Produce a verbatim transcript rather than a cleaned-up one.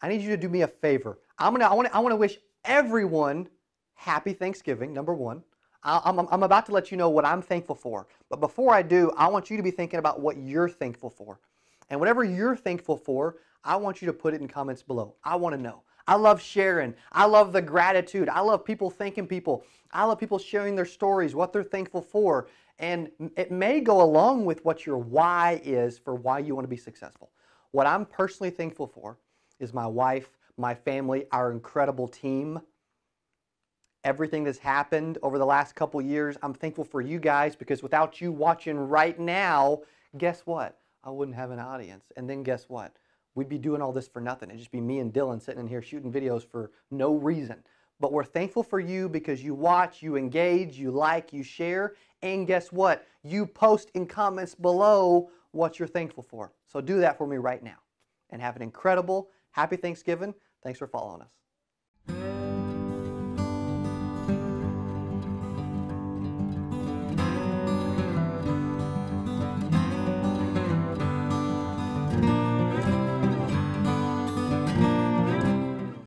I need you to do me a favor. I'm gonna, I want to I want to wish everyone happy Thanksgiving, number one. I, I'm, I'm about to let you know what I'm thankful for. But before I do, I want you to be thinking about what you're thankful for. And whatever you're thankful for, I want you to put it in comments below. I want to know. I love sharing. I love the gratitude. I love people thanking people. I love people sharing their stories, what they're thankful for. And it may go along with what your why is for why you want to be successful. What I'm personally thankful for is my wife, my family, our incredible team, everything that's happened over the last couple years. I'm thankful for you guys, because without you watching right now, guess what? I wouldn't have an audience. And then guess what? We'd be doing all this for nothing. It'd just be me and Dylan sitting in here shooting videos for no reason. But we're thankful for you because you watch, you engage, you like, you share, and guess what? You post in comments below what you're thankful for. So do that for me right now. And have an incredible, happy Thanksgiving. Thanks for following us.